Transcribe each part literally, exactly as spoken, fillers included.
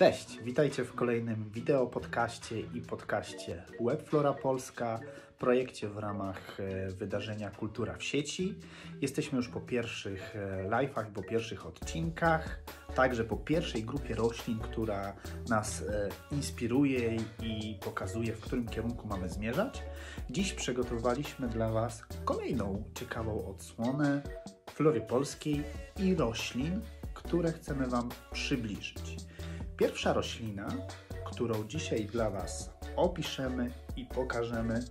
Cześć, witajcie w kolejnym wideo podcaście i podcaście WebFlora Polska, projekcie w ramach wydarzenia Kultura w sieci. Jesteśmy już po pierwszych live'ach, po pierwszych odcinkach, także po pierwszej grupie roślin, która nas inspiruje i pokazuje, w którym kierunku mamy zmierzać. Dziś przygotowaliśmy dla Was kolejną ciekawą odsłonę flory polskiej i roślin, które chcemy Wam przybliżyć. Pierwsza roślina, którą dzisiaj dla Was opiszemy i pokażemy,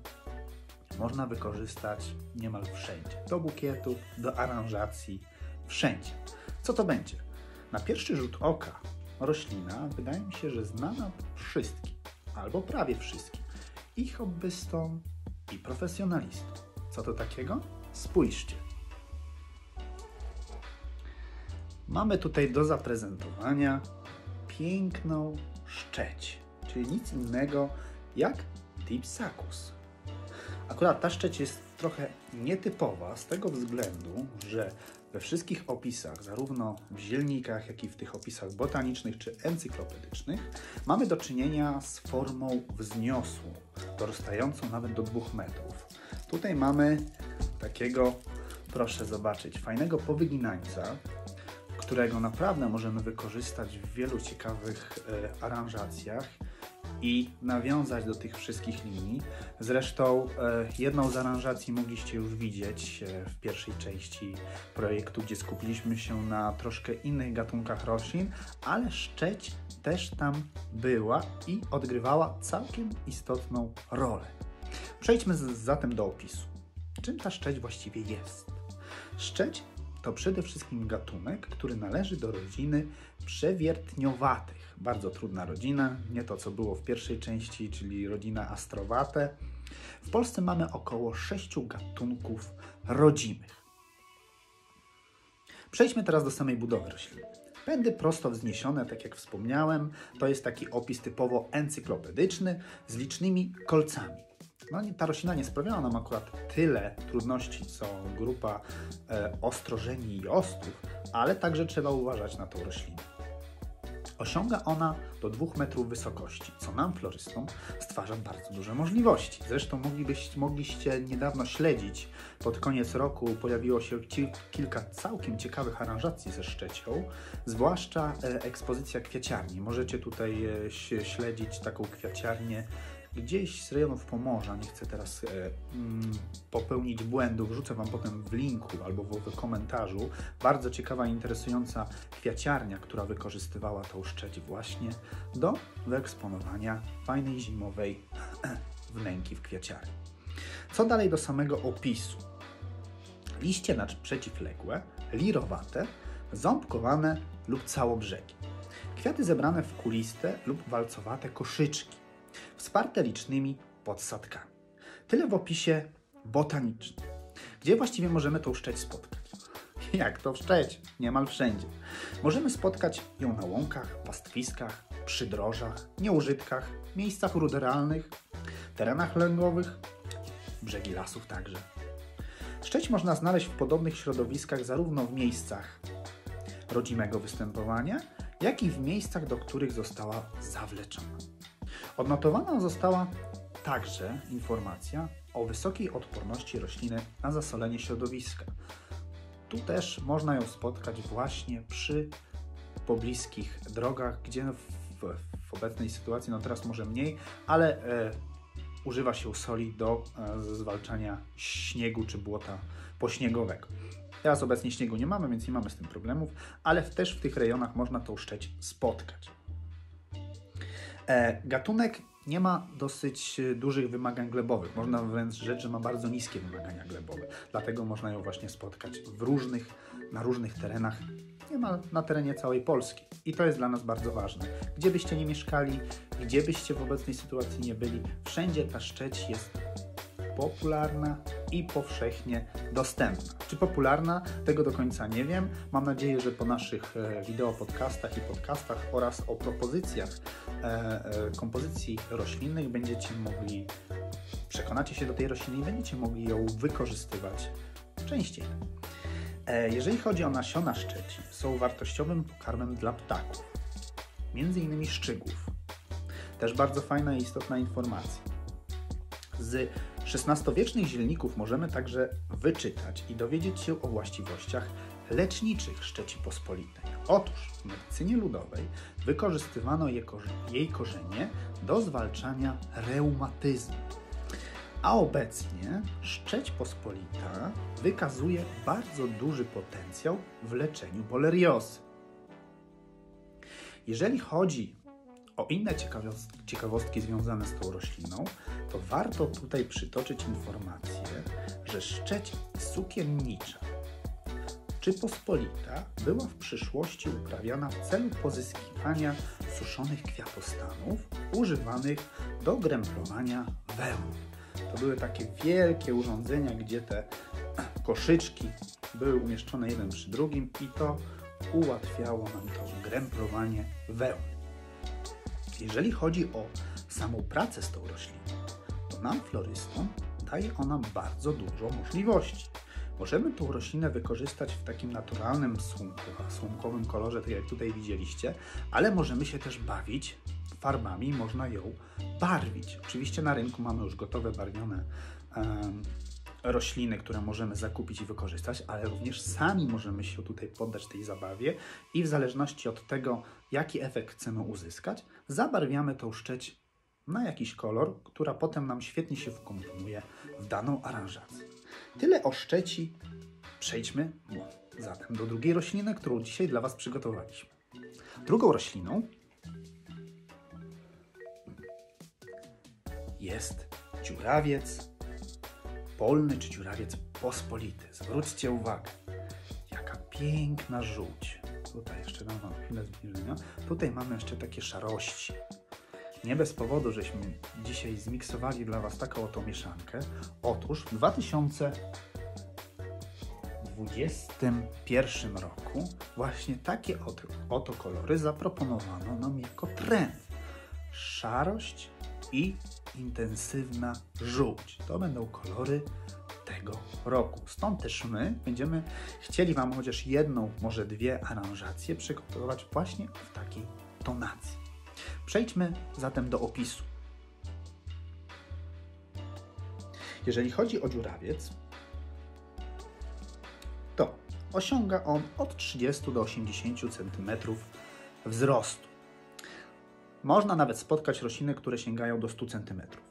można wykorzystać niemal wszędzie. Do bukietów, do aranżacji, wszędzie. Co to będzie? Na pierwszy rzut oka roślina wydaje mi się, że znana wszystkim, albo prawie wszystkim. I hobbystom, i profesjonalistom. Co to takiego? Spójrzcie. Mamy tutaj do zaprezentowania piękną szczeć, czyli nic innego jak dipsacus. Akurat ta szczeć jest trochę nietypowa z tego względu, że we wszystkich opisach, zarówno w zielnikach, jak i w tych opisach botanicznych czy encyklopedycznych, mamy do czynienia z formą wzniosłą, dorastającą nawet do dwóch metrów. Tutaj mamy takiego, proszę zobaczyć, fajnego powyginańca, którego naprawdę możemy wykorzystać w wielu ciekawych e, aranżacjach i nawiązać do tych wszystkich linii. Zresztą e, jedną z aranżacji mogliście już widzieć e, w pierwszej części projektu, gdzie skupiliśmy się na troszkę innych gatunkach roślin, ale szczeć też tam była i odgrywała całkiem istotną rolę. Przejdźmy z, zatem do opisu. Czym ta szczeć właściwie jest? Szczeć to przede wszystkim gatunek, który należy do rodziny przewiertniowatych. Bardzo trudna rodzina, nie to co było w pierwszej części, czyli rodzina astrowate. W Polsce mamy około sześciu gatunków rodzimych. Przejdźmy teraz do samej budowy rośliny. Pędy prosto wzniesione, tak jak wspomniałem, to jest taki opis typowo encyklopedyczny z licznymi kolcami. No, ta roślina nie sprawiała nam akurat tyle trudności, co grupa e, ostrożeni i ostów, ale także trzeba uważać na tą roślinę. Osiąga ona do dwóch metrów wysokości, co nam, florystom, stwarza bardzo duże możliwości. Zresztą mogliście niedawno śledzić, pod koniec roku pojawiło się kilka całkiem ciekawych aranżacji ze szczecią, zwłaszcza e, ekspozycja kwiaciarni. Możecie tutaj e, śledzić taką kwiaciarnię gdzieś z rejonów Pomorza, nie chcę teraz e, mm, popełnić błędu, wrzucę Wam potem w linku albo w komentarzu. Bardzo ciekawa i interesująca kwiaciarnia, która wykorzystywała tą szczeć właśnie do wyeksponowania fajnej zimowej wnęki w kwiaciarni. Co dalej do samego opisu? Liście na przeciwległe, lirowate, ząbkowane lub całobrzegi. Kwiaty zebrane w kuliste lub walcowate koszyczki, wsparte licznymi podsadkami. Tyle w opisie botanicznym. Gdzie właściwie możemy tą szczeć spotkać? Jak to szczeć? Niemal wszędzie. Możemy spotkać ją na łąkach, pastwiskach, przydrożach, nieużytkach, miejscach ruderalnych, terenach lęgowych, brzegi lasów także. Szczeć można znaleźć w podobnych środowiskach zarówno w miejscach rodzimego występowania, jak i w miejscach, do których została zawleczona. Odnotowana została także informacja o wysokiej odporności rośliny na zasolenie środowiska. Tu też można ją spotkać właśnie przy pobliskich drogach, gdzie w, w obecnej sytuacji, no teraz może mniej, ale e, używa się soli do e, zwalczania śniegu czy błota pośniegowego. Teraz obecnie śniegu nie mamy, więc nie mamy z tym problemów, ale też w tych rejonach można tą szczeć spotkać. Gatunek nie ma dosyć dużych wymagań glebowych. Można wręcz rzec, że ma bardzo niskie wymagania glebowe. Dlatego można ją właśnie spotkać w różnych, na różnych terenach, niemal na terenie całej Polski. I to jest dla nas bardzo ważne. Gdzie byście nie mieszkali, gdzie byście w obecnej sytuacji nie byli, wszędzie ta szczeć jest popularna i powszechnie dostępna. Czy popularna? Tego do końca nie wiem. Mam nadzieję, że po naszych wideo podcastach i podcastach oraz o propozycjach e, e, kompozycji roślinnych będziecie mogli, przekonacie się do tej rośliny i będziecie mogli ją wykorzystywać częściej. E, jeżeli chodzi o nasiona szczeci, są wartościowym pokarmem dla ptaków. między innymi szczygów. Też bardzo fajna i istotna informacja. Z szesnastowiecznych zielników możemy także wyczytać i dowiedzieć się o właściwościach leczniczych szczeci pospolitej. Otóż w medycynie ludowej wykorzystywano jej korzenie do zwalczania reumatyzmu. A obecnie szczeć pospolita wykazuje bardzo duży potencjał w leczeniu boleriozy. Jeżeli chodzi o inne ciekawostki związane z tą rośliną, to warto tutaj przytoczyć informację, że szczeć sukiennicza czy pospolita była w przyszłości uprawiana w celu pozyskiwania suszonych kwiatostanów używanych do gręblowania wełn. To były takie wielkie urządzenia, gdzie te koszyczki były umieszczone jeden przy drugim i to ułatwiało nam to gręblowanie wełn. Jeżeli chodzi o samą pracę z tą rośliną, to nam florystom daje ona bardzo dużo możliwości. Możemy tą roślinę wykorzystać w takim naturalnym słomku, słomkowym kolorze, tak jak tutaj widzieliście, ale możemy się też bawić farbami, można ją barwić. Oczywiście na rynku mamy już gotowe, barwione um, rośliny, które możemy zakupić i wykorzystać, ale również sami możemy się tutaj poddać tej zabawie i w zależności od tego, jaki efekt chcemy uzyskać, zabarwiamy tą szczeć na jakiś kolor, która potem nam świetnie się wkomponuje w daną aranżację. Tyle o szczeci. Przejdźmy zatem do drugiej rośliny, którą dzisiaj dla Was przygotowaliśmy. Drugą rośliną jest dziurawiec polny czy dziurawiec pospolity. Zwróćcie uwagę, jaka piękna żółć. Tutaj jeszcze dam Wam chwilę zbliżenia. Tutaj mamy jeszcze takie szarości. Nie bez powodu, żeśmy dzisiaj zmiksowali dla Was taką oto mieszankę. Otóż w dwa tysiące dwudziestym pierwszym roku właśnie takie oto kolory zaproponowano nam jako trend. Szarość i intensywna żółć. To będą kolory tego roku. Stąd też my będziemy chcieli Wam chociaż jedną, może dwie aranżacje przygotować właśnie w takiej tonacji. Przejdźmy zatem do opisu. Jeżeli chodzi o dziurawiec, to osiąga on od trzydziestu do osiemdziesięciu centymetrów wzrostu. Można nawet spotkać rośliny, które sięgają do stu centymetrów.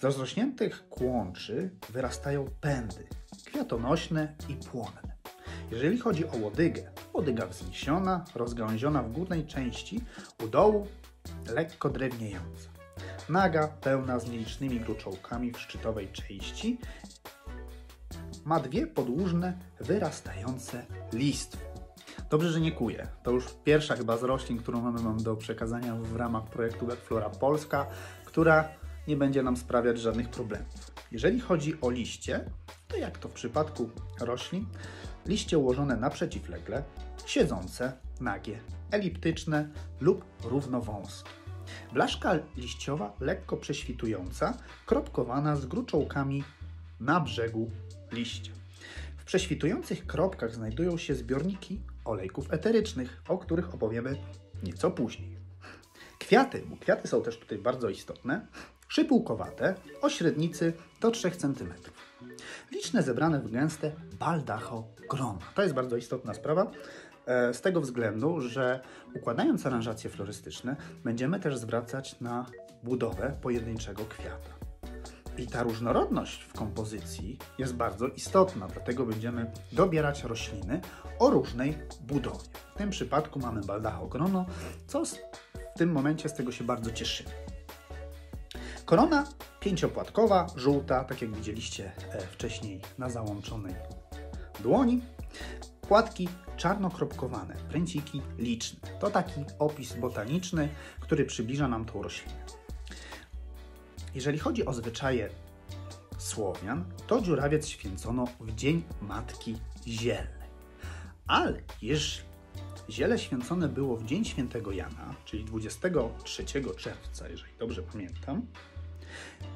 Z rozrośniętych kłączy wyrastają pędy kwiatonośne i płonne. Jeżeli chodzi o łodygę, łodyga wzniesiona, rozgałęziona w górnej części, u dołu lekko drewniejąca. Naga, pełna z nielicznymi gruczołkami w szczytowej części. Ma dwie podłużne, wyrastające listwy. Dobrze, że nie kuje. To już pierwsza chyba z roślin, którą mamy mam do przekazania w ramach projektu WebFlora Polska, która nie będzie nam sprawiać żadnych problemów. Jeżeli chodzi o liście, to jak to w przypadku roślin, liście ułożone naprzeciwlegle, siedzące, nagie, eliptyczne lub równowąskie. Blaszka liściowa lekko prześwitująca, kropkowana z gruczołkami na brzegu liścia. W prześwitujących kropkach znajdują się zbiorniki olejków eterycznych, o których opowiemy nieco później. Kwiaty, bo kwiaty są też tutaj bardzo istotne, szypułkowate, o średnicy do trzech centymetrów. Liczne zebrane w gęste baldachogrona. To jest bardzo istotna sprawa z tego względu, że układając aranżacje florystyczne będziemy też zwracać na budowę pojedynczego kwiata. I ta różnorodność w kompozycji jest bardzo istotna, dlatego będziemy dobierać rośliny o różnej budowie. W tym przypadku mamy baldachogrono, co w tym momencie z tego się bardzo cieszymy. Korona pięciopłatkowa, żółta, tak jak widzieliście wcześniej na załączonej dłoni. Płatki czarnokropkowane, pręciki liczne. To taki opis botaniczny, który przybliża nam tą roślinę. Jeżeli chodzi o zwyczaje Słowian, to dziurawiec święcono w Dzień Matki Zielnej. Ale jeśli ziele święcone było w Dzień Świętego Jana, czyli dwudziestego trzeciego czerwca, jeżeli dobrze pamiętam,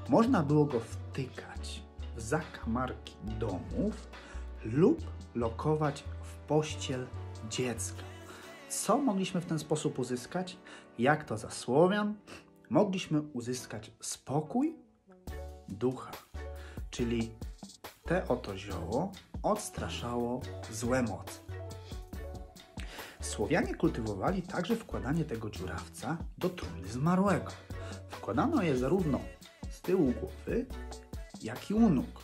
można było go wtykać w zakamarki domów lub lokować w pościel dziecka, Co mogliśmy w ten sposób uzyskać? Jak to za Słowian? Mogliśmy uzyskać spokój ducha, czyli te oto zioło odstraszało złe moce. Słowianie kultywowali także wkładanie tego dziurawca do trumny zmarłego. Wkładano je zarówno z tyłu głowy, jak i u nóg,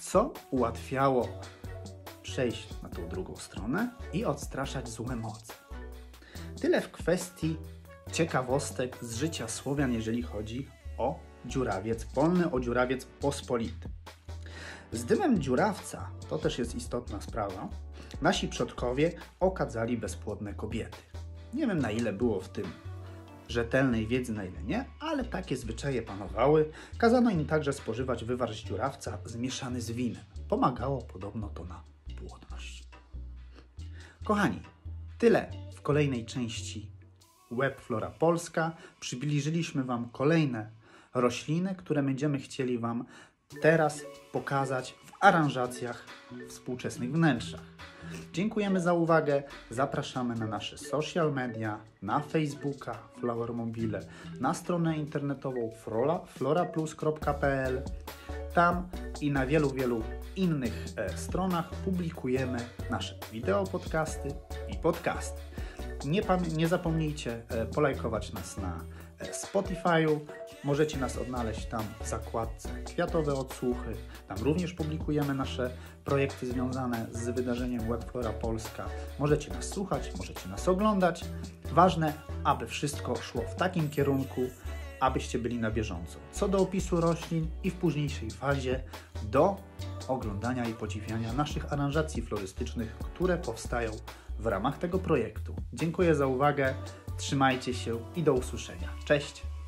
co ułatwiało przejść na tą drugą stronę i odstraszać złe moce. Tyle w kwestii ciekawostek z życia Słowian, jeżeli chodzi o dziurawiec polny, o dziurawiec pospolity. Z dymem dziurawca, to też jest istotna sprawa, nasi przodkowie okadzali bezpłodne kobiety. Nie wiem, na ile było w tym rzetelnej wiedzy, na ile nie, ale takie zwyczaje panowały. Kazano im także spożywać wywar z dziurawca zmieszany z winem. Pomagało podobno to na płodność. Kochani, tyle w kolejnej części WebFlora Polska. Przybliżyliśmy Wam kolejne rośliny, które będziemy chcieli Wam teraz pokazać w aranżacjach współczesnych wnętrzach. Dziękujemy za uwagę, zapraszamy na nasze social media, na Facebooka, Flowermobile, na stronę internetową flora plus kropka p l. Tam i na wielu, wielu innych e, stronach publikujemy nasze wideo podcasty i podcasty. Nie, nie zapomnijcie e, polajkować nas na e, Spotify'u. Możecie nas odnaleźć tam w zakładce Kwiatowe Odsłuchy. Tam również publikujemy nasze projekty związane z wydarzeniem WebFlora Polska. Możecie nas słuchać, możecie nas oglądać. Ważne, aby wszystko szło w takim kierunku, abyście byli na bieżąco co do opisu roślin i w późniejszej fazie do oglądania i podziwiania naszych aranżacji florystycznych, które powstają w ramach tego projektu. Dziękuję za uwagę, trzymajcie się i do usłyszenia. Cześć!